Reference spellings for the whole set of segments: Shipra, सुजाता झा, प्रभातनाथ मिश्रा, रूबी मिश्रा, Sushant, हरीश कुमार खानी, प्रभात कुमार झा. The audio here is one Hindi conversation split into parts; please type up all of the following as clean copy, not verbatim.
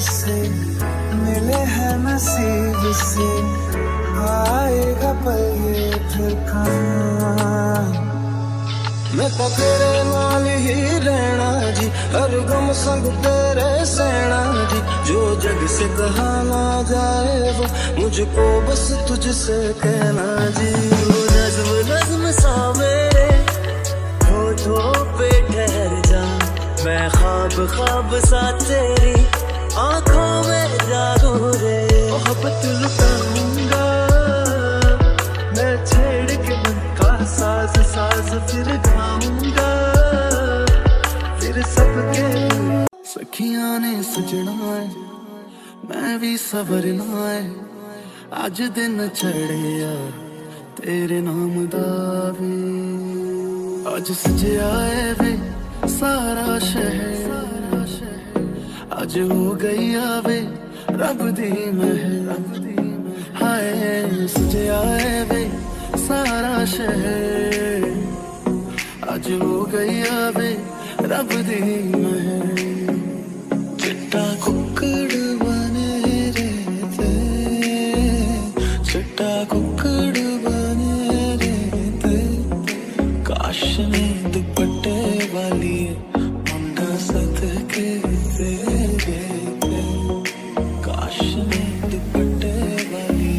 से मिले हैं नसीब से, आएगा पल ये फिर कहाँ। मैं तो तेरे नाल ही रहना जी, हर गम संग तेरे सहना जी, जो जग से कहा ना जाए वो मुझको बस तुझसे कहना जी। वो नज्म नज्म सा मेरे होठों पे ठहर जा, मैं ख्वाब ख्वाब सा तेरी आँखों में जागूं रे। मोहब्बत लुटाऊंगा मैं छेड़ के मन का साज साज, फिर गाऊंगा फिर सबके। सखियां ने सजना है मैं भी सवरना है, आज दिन चढ़े यार तेरे नाम दा वे। आज सजे आए वे सारा शहर, आज हो गई आवे रब दी महक। हाय सजे आए वे सारा शहर, आज हो गई आवे रब दी महक। चिट्टा कुक्कड़ बने रहते, चिट्टा कुक्कड़ बने रहते, काश में दुपट्टे वाली मुंडा सद के तेरे, काश में दुपट्टे वाली।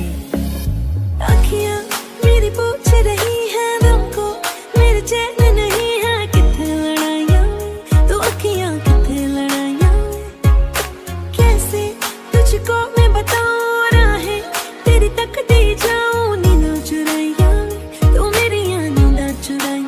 आँखियाँ मेरी पूछ रही हैं तुमको, मेरे चैन नहीं है कितने लड़ाइयाँ तो आँखियाँ कितने लड़ाइयाँ। कैसे तुझको मैं बताऊँ राहें तेरी तक दे जाऊँ, नींदा चुराइयाँ तो मेरी नींदा चुराइयाँ।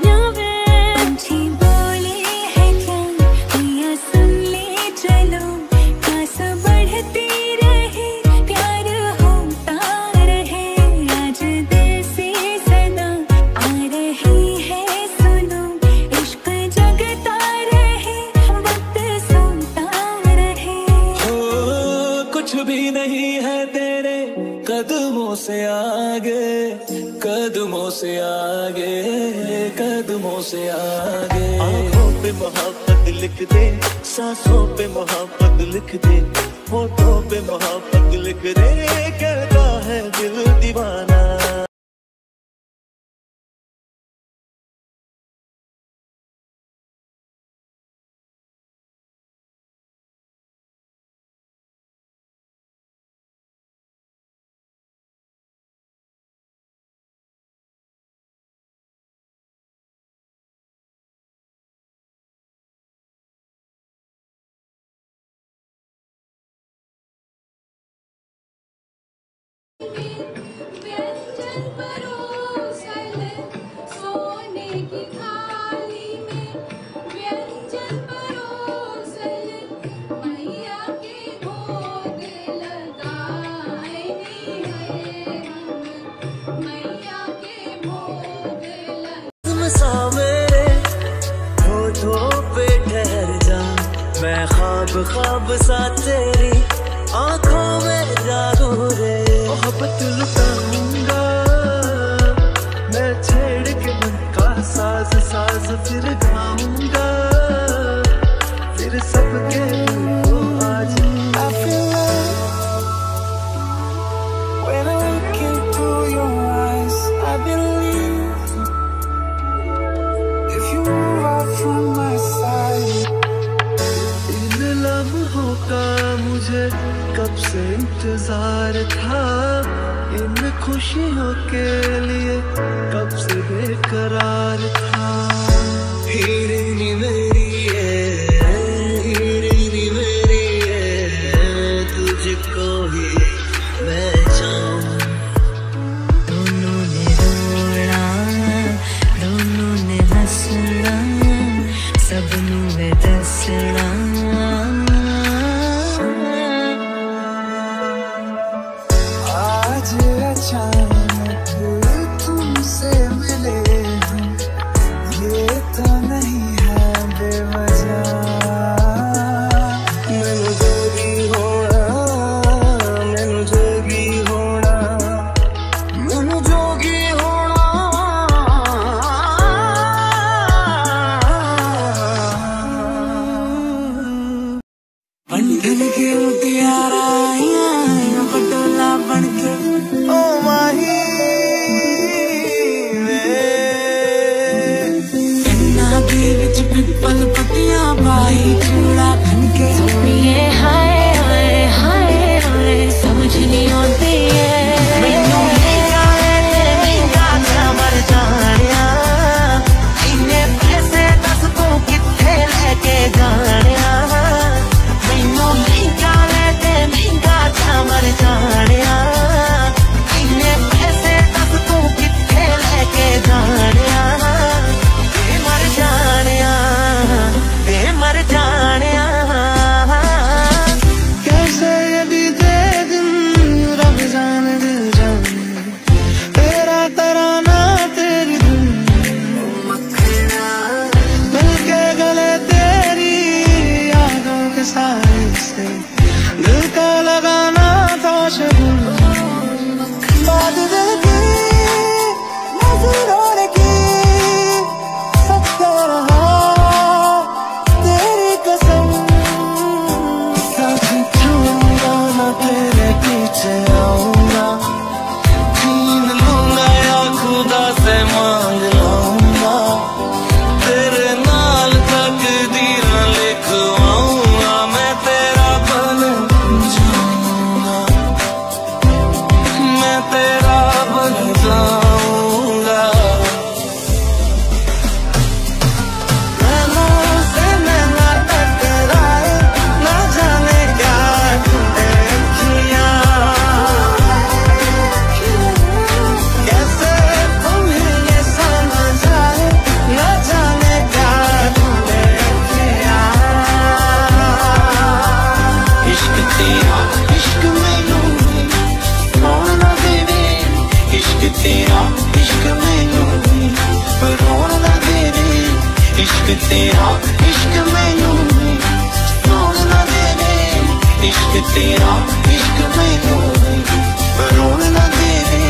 कदमों से आगे, कदमों से आगे। आँखों पे मोहब्बत लिख दे, सांसों पे मोहब्बत लिख दे, होठों पे मोहब्बत लिख दे, कहता है दिल दीवाना। मैं ख्वाब ख्वाब सा तेरी आँखों में जागूं रे। मोहब्बत लुटाऊंगा मैं छेड़ के मन का साज साज, फिर गाऊंगा फिर सबके। आज I feel love when I look into your eyes, I believe if you are from my side. लम्हों का मुझे कब से इंतजार था, इन खुशियों के लिए कब से बेकरार था। हीरनी मेरी है, हीरनी मेरी है, तुझको ही मैं चाहूँ। दोनों ने रोना, दोनों ने हंसना, सबनों में दसना। तुमसे मिले ये तो नहीं है जाऊंगा। नैनों से नैना टकराए, ना जाने क्या देखिया, कैसे तुम्हें ये समझ आए, ना जाने क्या देखिया। इश्क तेरा इश्क में तेरा इश्क मैनू रोना ना दे दे, इश्क तेरा इश्क मैनू रोना ना दे दे, इश्क तेरा इश्क मैनू रोना ना दे दे।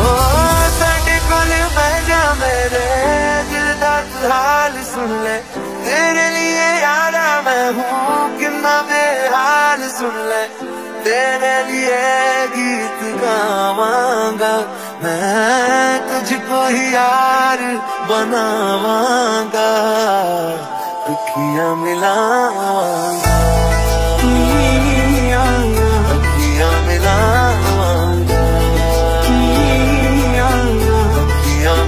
ओ साडे कोल बैजा मेरे दिल दा हाल सुन ले, तेरे लिए यारा मैं हूँ कितना बेहाल सुन ले, तेरे लिए गीत गावांगा मैं, तुझको ही यार बनावांगा, अखियां मिलावांगा, अखियां मिलावांगा, अखियां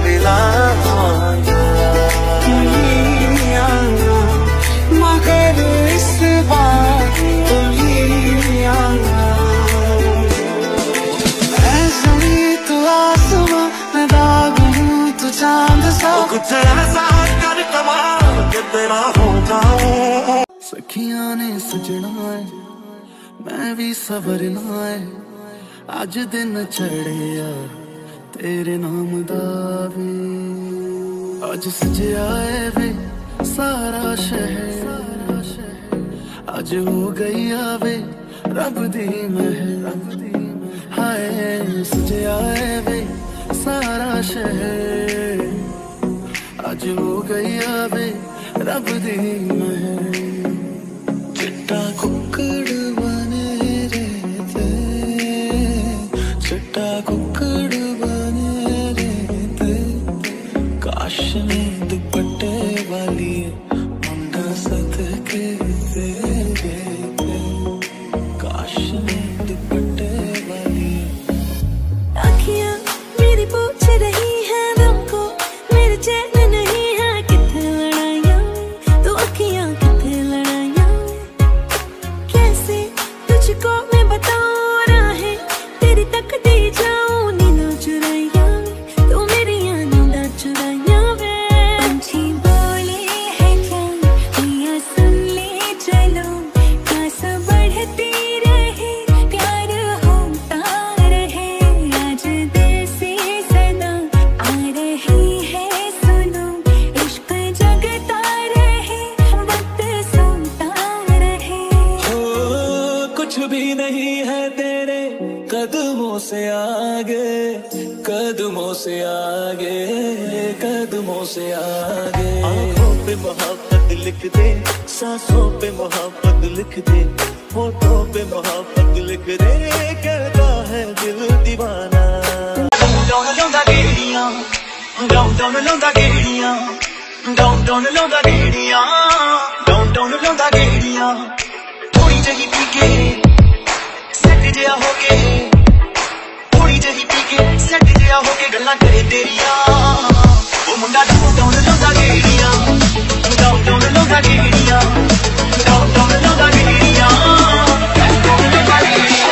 मिलावांगा। मगर इस बार सखिया ने सजना है, मैं भी सवरना है, अज दिन चढ़िया तेरे नाम दावे, अज सजया वे सारा शहर, अज हो गई वे रब दी महक, हाय सजया वे सारा शहर, आज हो गई वे रब दी महक। चिट्टा कुकड़ बने रहते, चिट्टा कुकड़ बने रहते, काश में दुपट्टे वाली मुंडा सदके दे देते, काश में दुपट्टे वाली। अखियां मेरी पूछ रही है तुमको, मेरे चैन नहीं है, कितने लड़ाइयाँ तो अखियां कितने लड़ाइयाँ, कैसे तुझको मैं बताऊँ राहें तेरी तक दे जाऊँ, नींदा चुराइयाँ तो मेरी नींदा चुराइयाँ वे। पंछी बोले हैं क्या मियाँ सुन ले, चलो कासा बढ़ती रहे प्यार होता रहे, आज दिल से सदा आ रही है सुनो, इश्क जगता रहे वक्त सुनता रहे। हो कुछ भी नहीं है तेरे कदमों से आगे, कदमों से आगे, कदमों से आगे। आंखों पे मोहब्बत लिख दे, सांसों पे मोहब्बत लिख दे, होठों पे मोहब्बत लिख दे, कहता है दिल दीवाना। थोड़ी जही पी के सेट जिया हो के, थोड़ी जही पी के सेट जिया हो के, गल्लां करे तेरियां वो मुंडा डाउन डाउन लांदा गेड़ियां, डाउन डाउन लांदा गेड़ियां, डाउन डाउन लांदा गेड़ियां, डाउन डाउन लांदा गेड़ियां।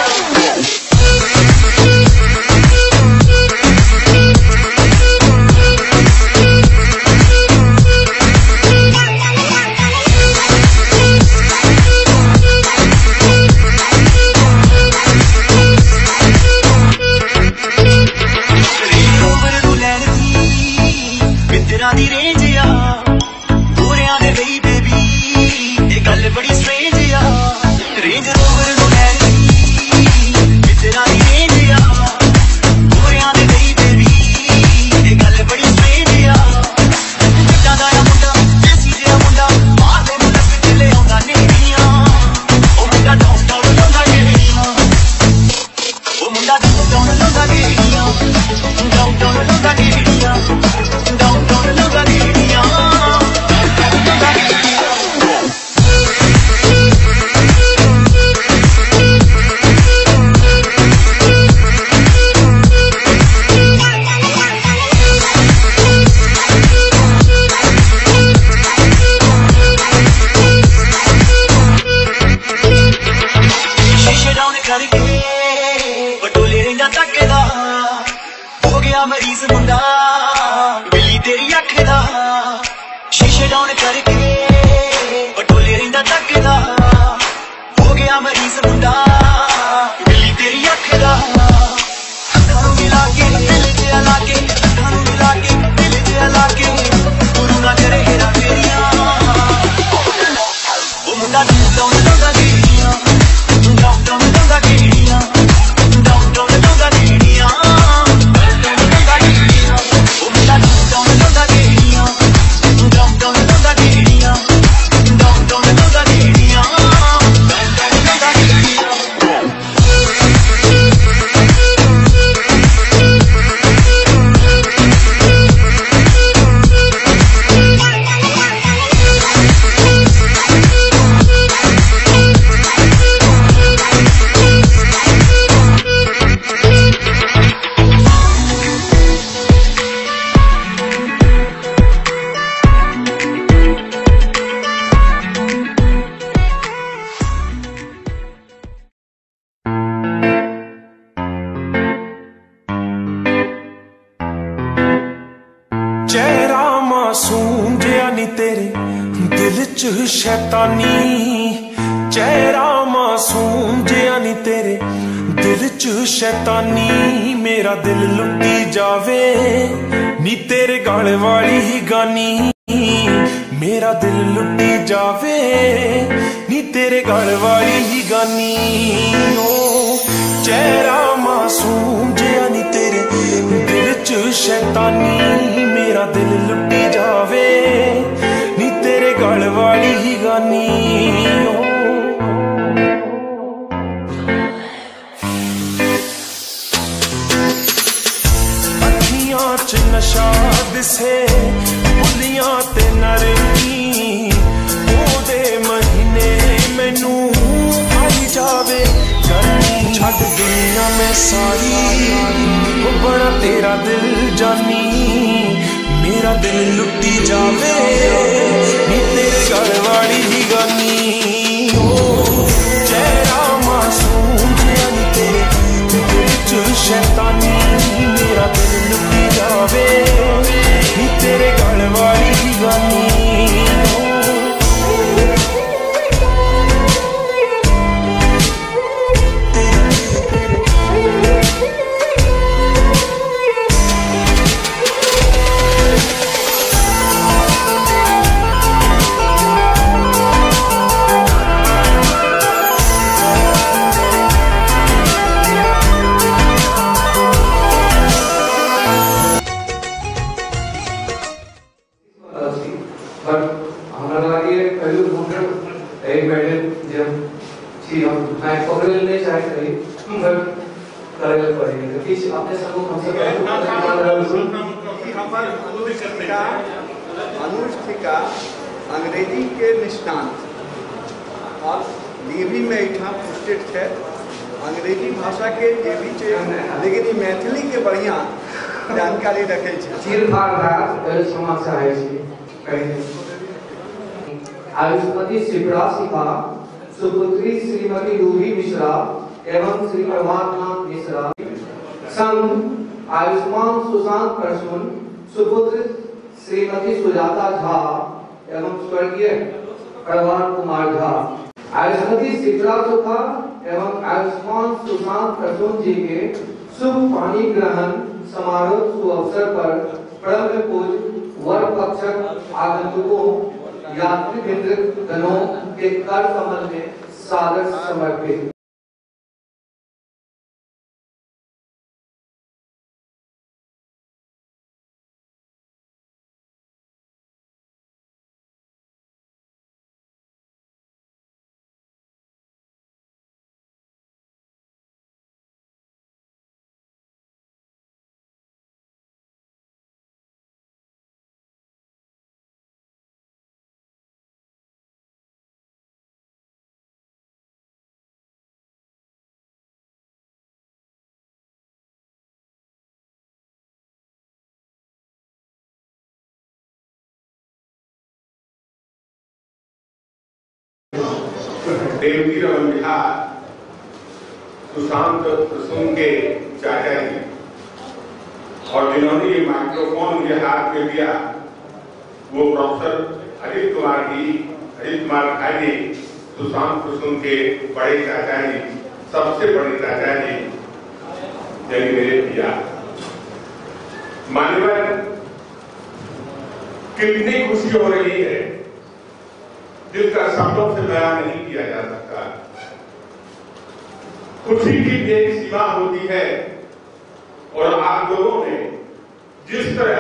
हो गया मरीज मुंडा बिल्ली तेरी अख दा शीशे डाउन करके बटोले रहिंदा तकदा हो गया मरीज मुंडा बिल्ली तेरी अख दा अखां मिला के दिल च ला के अखां मिला के दिल च ला के गुरु ना करे हेरा फेरियां ओ मुंडा दिल डाउन डाउन गिरियां डाउन डाउन डाउन गिरियां डाउन डाउन डाउन गिरियां शैतानी चेहरा मासूम जिया नी तेरे दिल च शैतानी मेरा दिल लुटी जावे नी तेरे गाल वाली ही गानी मेरा दिल लुटी जावे नी तेरे गाल वाली ही गानी ओ चेहरा मासूम जिया नी तेरे दिल च शैतानी मेरा दिल लुटी जावे गड़वाली ही गानी अखियां च नशा दिसे बुलियां ते नरमी ओदे महीने मैनू आई जावे गर्मी छड़ दुनिया में सारी वो बड़ा तेरा दिल जानी मेरा दिल लुटी जावे नी तेरे गल वाली ही गानी चेहरा मासूम जिया नी तेरे दिल च शैतानी मेरा दिल लुटी जावे नी तेरे गल वाली ही गानी अंग्रेजी के निष्णात और देवी में इठा पुष्टित है अंग्रेजी भाषा के देवी लेकिन मैथिली के बढ़िया जानकारी रखे आयुष्मती शिप्रा सिपा सुपुत्री श्रीमती रूबी मिश्रा एवं श्री प्रभातनाथ मिश्रा संग आयुष्मान सुशांत प्रसून सुपुत्र श्रीमती सुजाता झा एवं स्वर्गीय प्रभात कुमार झा आयुष्मती शिप्रा सुखा एवं आयुष्मान सुशांत प्रसून जी के शुभ पानी ग्रहण समारोह शुभ अवसर पर ब्रह्म पूज वर पक्षक आगंतुकों यात्री मित्र गणों के कर कमल में सादर समर्पित। देवगीर एवं बिहार सुशांत प्रसून के चाहे और जिन्होंने ये माइक्रोफोन उनके हाथ में दिया वो प्रोफेसर हरीश कुमार खानी सुशांत कुसुम के बड़े चाचा जी, सबसे बड़े चाचा जी, यानी मेरे पिया। मानवर कितनी खुशी हो रही है जिसका शब्दों से बयान नहीं किया जा सकता। खुशी की एक सीमा होती है और आप लोगों ने जिस तरह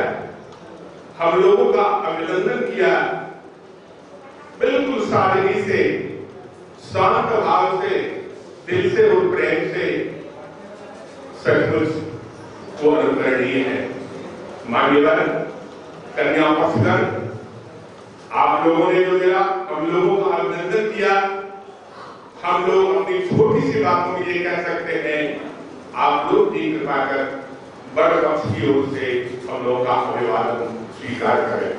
हम लोगों का अभिनंदन किया, बिल्कुल सादगी से, शांत भाव से, दिल से और प्रेम से, सचमुच वो अनुकरणीय है। मान्यवर कन्या उपासक, आप लोगों ने जो दिया, हम लोगों का अभिनंदन किया। हम लोग अपनी छोटी सी बातों में ये कह सकते हैं, आप लोग भी कृपा कर बड़े पक्ष की ओर से हम लोगों का अभिवादन स्वीकार करें।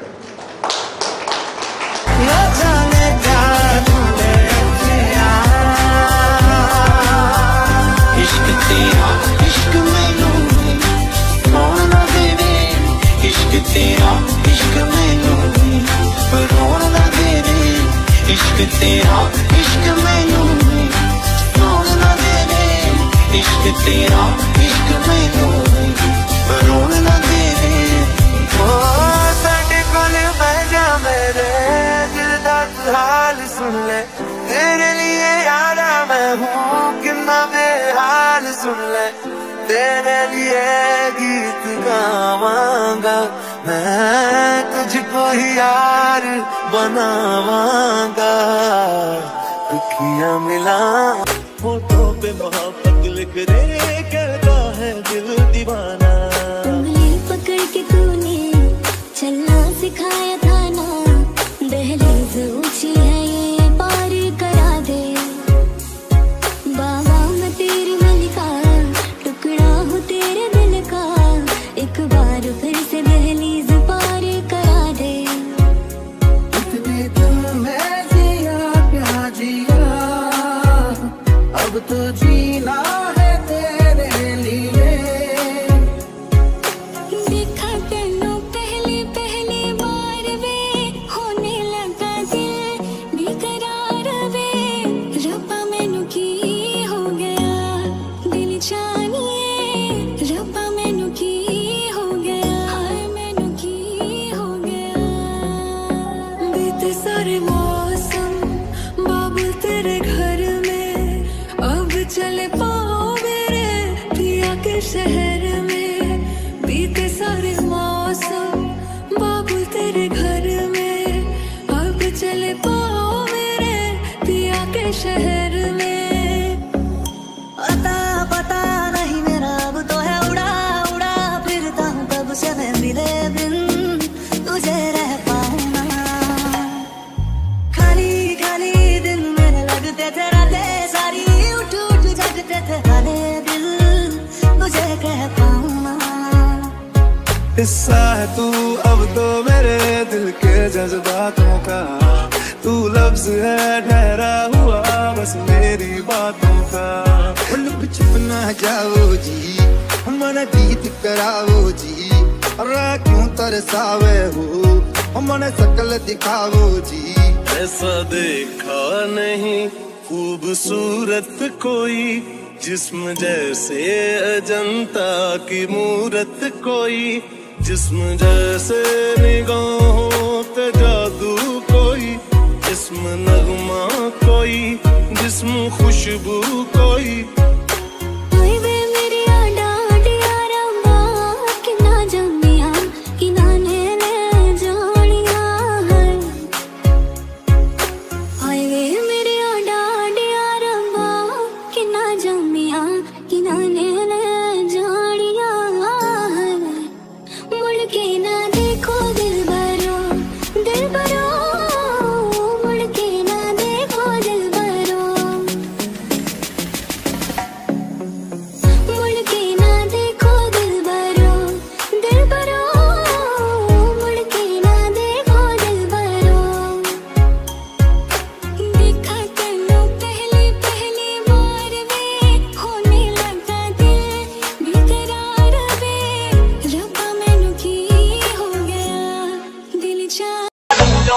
सुन ले तेरे लिए गीत गावांगा मैं, तुझको ही यार बनावांगा, दुखिया मिला। फोटो पे मोहब्बत लिख रे कहता है दिल दीवाना, उंगली पकड़ के तूने चलना सिखाया था ना, दहलीज ऊंची है ये पार करा दे, बाबा मैं तेरी एक बार फिर से दहलीज पार करा दे। इतने दिन मैं जिया प्यार जिया, अब तो जीना है तेरे लिए। देखा तेनू पहली पहली बार वे, होने लगा दिल बेकरार वे, रब्बा मैनू की हो गया दिल जानिए, रब्बा मैनू की सारे मौसम बाबुल तेरे घर में, अब चले पाओ मेरे पिया के शहर में, बीते सारे मौसम बाबुल तेरे घर में, अब चले पाओ मेरे पिया के शहर में। अता पता नहीं मेरा अब तो है उड़ा उड़ा फिरता हूँ, कब से मैं मिले बिन तुझे रह पाऊँ, हिस्सा है तू अब तो मेरे दिल के जज्बातों का, तू लफ्ज है ठहरा हुआ बस मेरी बातों का। लुप छुप ना जाओ जी, हमारा गीत कराओ जी, अरे क्यों तरसावे हो, हमारा शकल दिखाओ जी। ऐसा देखा नहीं खूबसूरत कोई, जिस्म जैसे अजंता की मूरत कोई, जिस्म जैसे निगाहों पे जादू कोई, जिस्म नगमा कोई, जिस्म खुशबू कोई।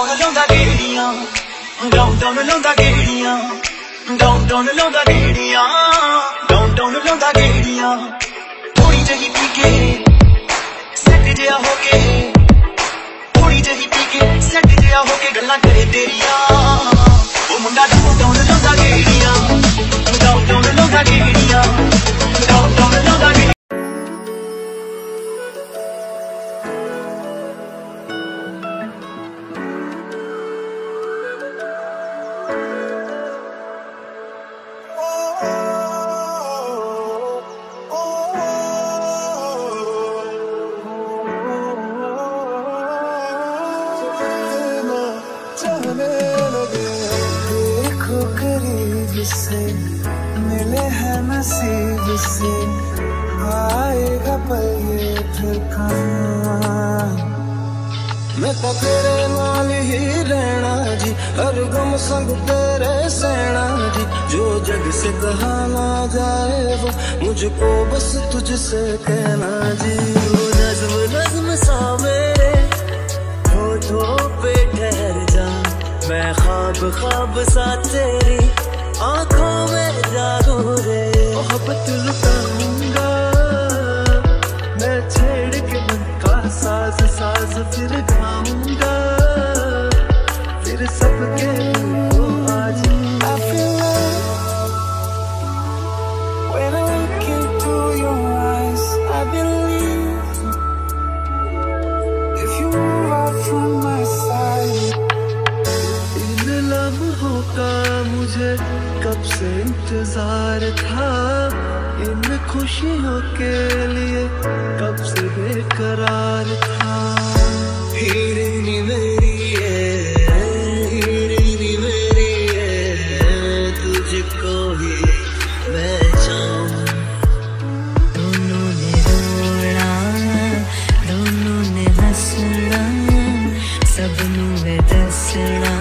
गेड़ियां थोड़ी जही पी के सैट जया हो के, थोड़ी जही पी के सैट जया हो के गल्लां करे तेरियां। वो मुंडा डाउन डाउन लांदा गेड़ियां, डाउन डाउन लांदा गेड़ियां, डाउन डाउन लांदा गेड़ियां। जिससे मिले हैं नसीब से आएगा पल ये ठिकाना। मैं तो तेरे नाल ही रहना जी, हर गम संग तेरे सहना जी। जो जग से कहा ना जाए वो मुझको बस तुझसे कहना जी। वो नज़्म नज़्म सा मेरे होठों पे ठहर जा, मैं ख्वाब ख्वाब सा तेरी आँखों में जागो रे। मोहब्बत लुटाऊंगा मैं छेड़ के मन का, साज साज फिर गाऊंगा फिर सबके वो आज। I feel love when I look into your eyes, I believe if you are from my side। इन लम्हों का मुझे कब से इंतजार था, इन खुशियों के लिए कब से बेकरार था। हिरनी मेरी है, हिरनी मेरी है, तुझको ही मैं चाहूँ। दोनों ने रोना, दोनों ने हंसना, सबनों ने दसना।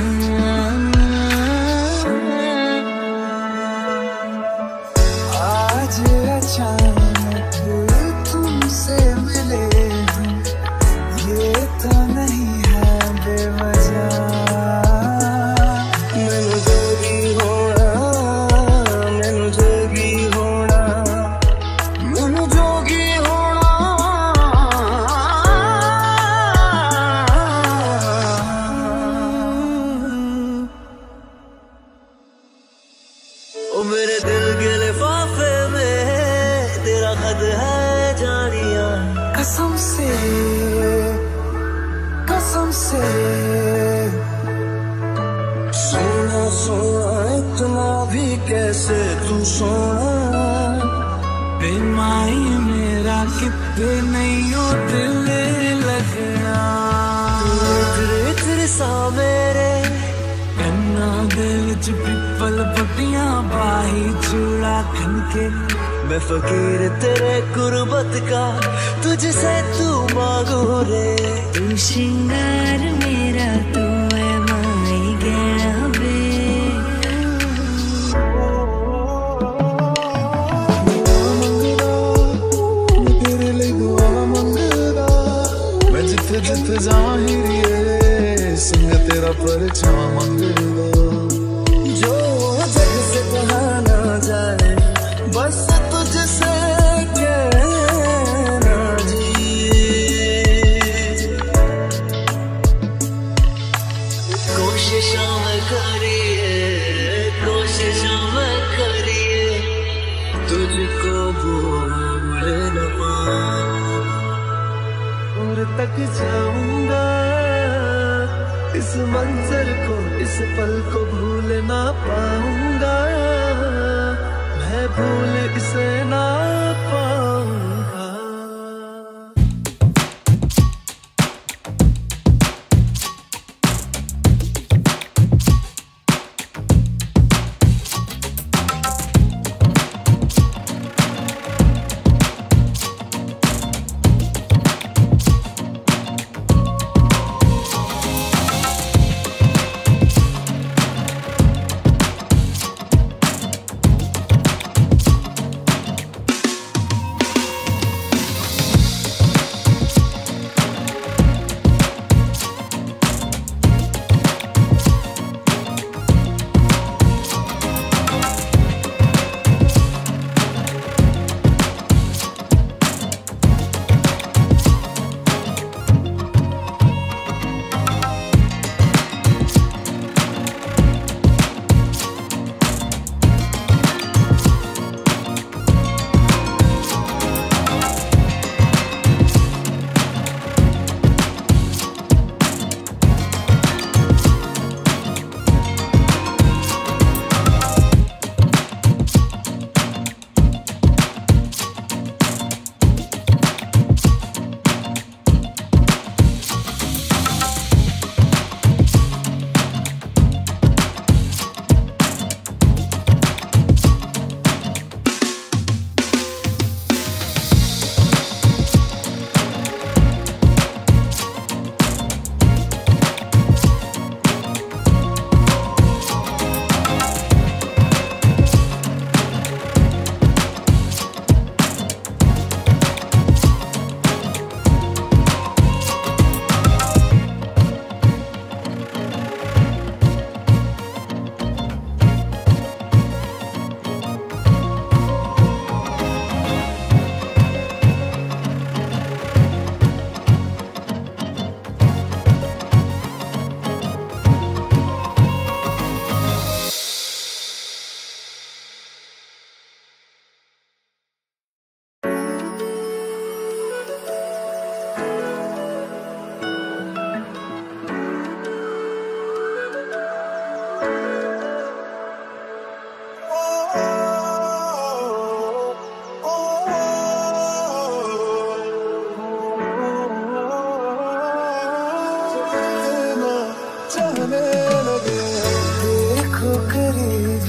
सोना सोना इतना भी कैसे तू सोना, बेमाई मेरा कितने नहीं हो दिल लगना। इतरे सा मेरे गन्ना दिल च पिपल पटियां बाही चूड़ा खनके, मैं फकीर तेरे कुर्बत का तुझसे तू मांगो रे। तू श्रृंगार मेरा तू है माई गया बे। तेरे लिए दुआ मंगदा मैं, जिथे जिथे जाहिर ये संग तेरा परछावां मंगदा। जो जग से कहा ना जाए बस तुझसे कहना जी। कोशिशों में करिए, कोशिशों में करिए, तुझको भूल न पाऊं। दूर तक जाऊंगा इस मंजर को, इस पल को भूल ना पाऊंगा, भूल इसे ना पाऊंगा।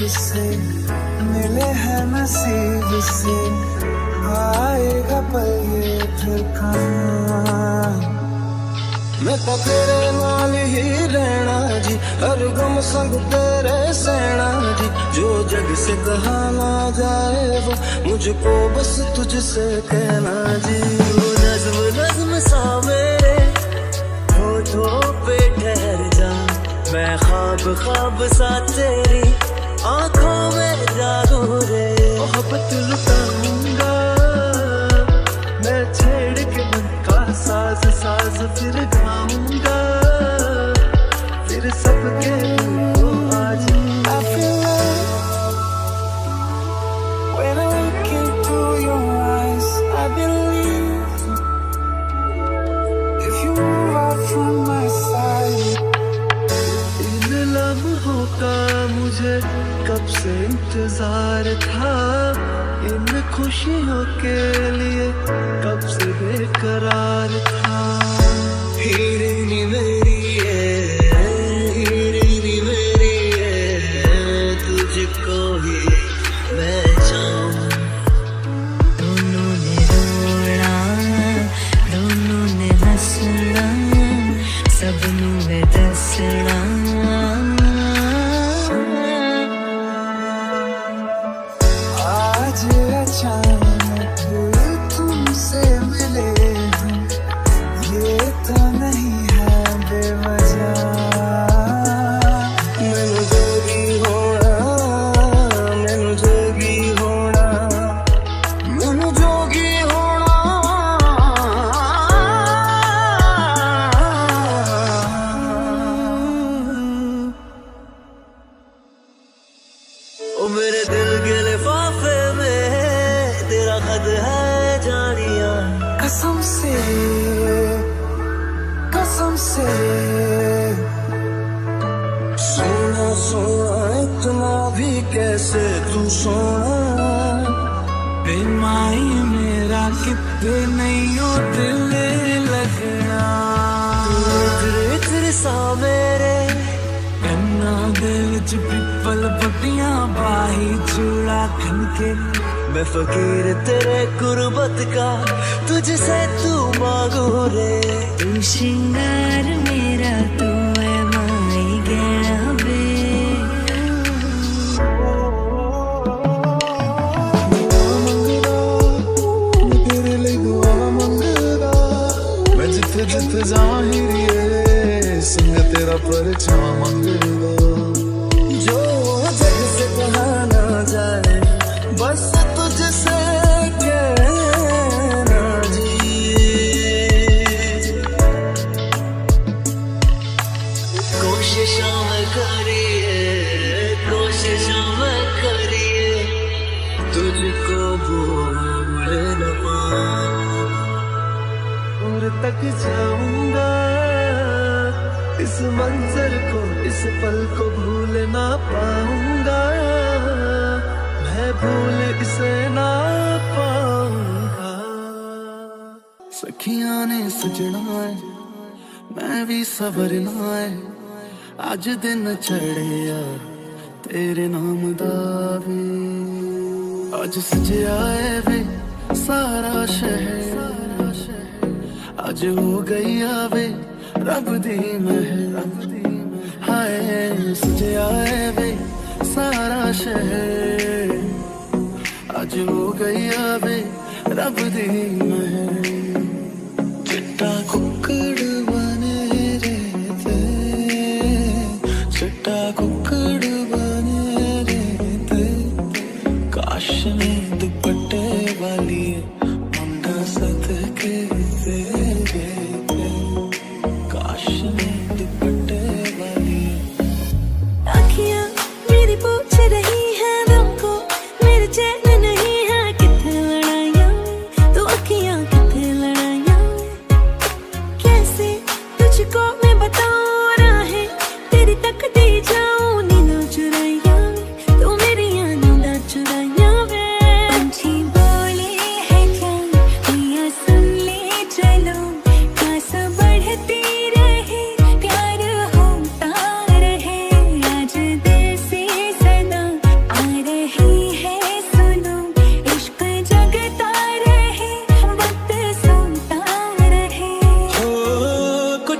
जिससे मिले हैं नसीब से, आएगा पल ये फिर कहाँ। मैं तो तेरे नाल ही रहना जी, हर गम संग तेरे सहना जी। जो जग से कहा ना जाए वो मुझको बस तुझसे कहना जी। वो नज्म नज्म सा मेरे होठों पे ठहर जा, मैं ख्वाब ख्वाब सा तेरी आँखों में जागो रे। मोहब्बत लुटाऊंगा मैं छेड़ के मन का साज साज, फिर गाऊंगा फिर सबके आज। I feel love when I look into your eyes, I believe if you are from my side। इन लम्हों का मुझे कब से इंतजार था, इन खुशियों के लिए कब से बेकरार था। हीरनी मेरी है, हीरनी मेरी है, तुझको ही मैं चाहूँ। दोनों ने रोना, दोनों ने हंसना, सबनों में दसना। तुमसे मिले ये तो नहीं है बेवजह। मैनू जो भी होना, मैनू जो भी होना, मैनू जो भी होना। ओ मेरे दिल के लिफाफे में तेरा खत है जानिया। कसम से, कसम से, सोना सोना इतना भी कैसे तू सोना। बेमाई मेरा कितने नहीं हो दिल लगना, तेरे तेरे सा मेरे गन्ना दिल च पिपल पटिया बाही चूड़ा खनके। मैं फकीर तेरे गुरबत का, तुझसे तू मांगो रे। तू श्रृंगार मेरा, तू है माई गहना बे। दुआ मंगदा मैं तेरे लिए, दुआ मंगदा मैं जिथे जिथे जावां हीरिए संग तेरा परछावां मंगदा। जो जग से कहा ना जाए बस तुझसे कहना जी। कोशिशों में करिए, कोशिशों में करिए, तुझको भूल न पाऊं। दूर तक जाऊंगा इस मंजर को, इस पल को भूल ना पाऊंगा, भूल इसे ना पाऊंगा। सखिया ने सजना है, मैं भी सवरना है। आज दिन चढ़िया तेरे नाम दावे, आज सजया है वे सारा शहर। आज हो गई आवे रब दी महर, हाय सजया है वे सारा शहर। आज हो गई आवे रब दी महर। चिट्टा कुकड़ बने रहते, चिट्टा कुकड़ बने रहते। काश में दुपट्टे वाली मुंडा सदके तेरे, काश में दुपट्टे वाली। आँखियाँ मेरी पूछ रही है तुमको, मेरे चैन नहीं है कितने लड़ाइयाँ। तो आँखियाँ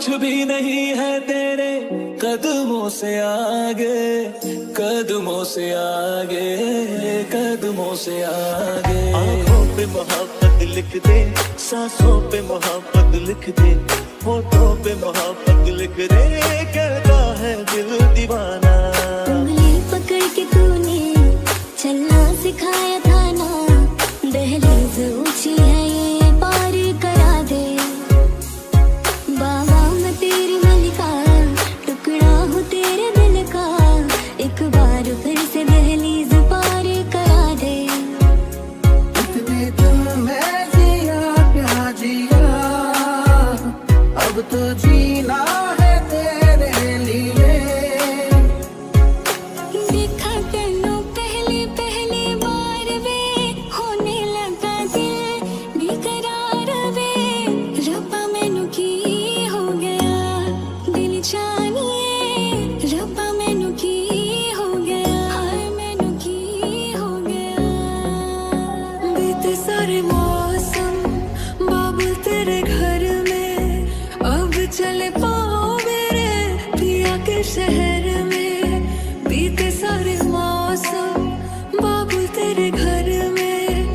कुछ भी नहीं है तेरे कदमों से आगे, कदमों से आगे, कदमों से आगे। आँखों पे मोहब्बत लिख दे, सांसों पे मोहब्बत लिख दे, होठों पे मोहब्बत लिख दे, कहता है दिल दीवाना। उंगली पकड़ के तूने चलना सिखाया था ना, दहलीज ऊंची है ये पार करा दे। बाबा मैं तेरी मलिका, टुकड़ा हूँ तेरे दिल का, एक बार फिर से दहलीज पार करा दे। इतने दिन मैं जिया प्यार जिया, अब तो जीना है तेरे लिए। देखा तेनू पहले पहले बार वे, होने लगा दिल बेकरार वे। रब्बा मैनू की हो गया दिल जानिए, रब्बा मैनू की हो गया, हाय मैनू की हो गया। बीते सारे मौसम बाबुल तेरे घर में, अब चले पाओ मेरे पिया के शहर में। बीते सारे मौसम बाबुल तेरे घर में,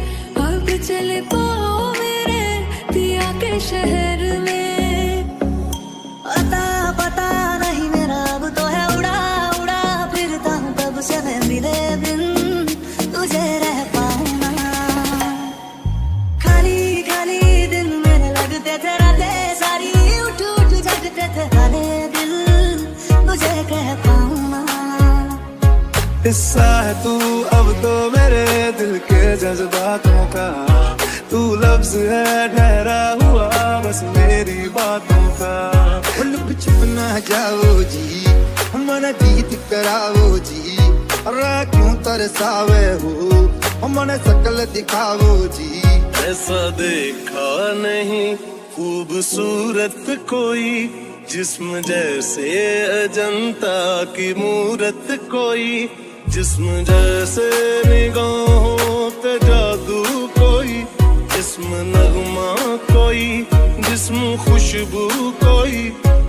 अब चले पाओ मेरे पिया के शहर में। अता पता नहीं मेरा अब तो है उड़ा उड़ा फिरता हूँ, कब से मैं मिले बिन तुझे रह पाऊँ ना। खाली खाली दिन मेरे लगते थे रातें सारी, उठ उठ जगते थे काले दिल तुझे कह पाऊँ ना। हिस्सा है तू अब तो मेरे दिल के जज्बातों का, तू लफ्ज है ठहरा हुआ बस मेरी बातों का। लुक छुप ना जाओ जी, मन गीत कराओ जी, रा क्यों तरसावे हो, मन शकल दिखाओ जी। ऐसा देखा नहीं खूबसूरत कोई, जिस्म जैसे अजंता की मूरत कोई, जिस्म जैसे निगाहों पे जादू कोई, जिस्म नगमा कोई, जिस्म खुशबू कोई,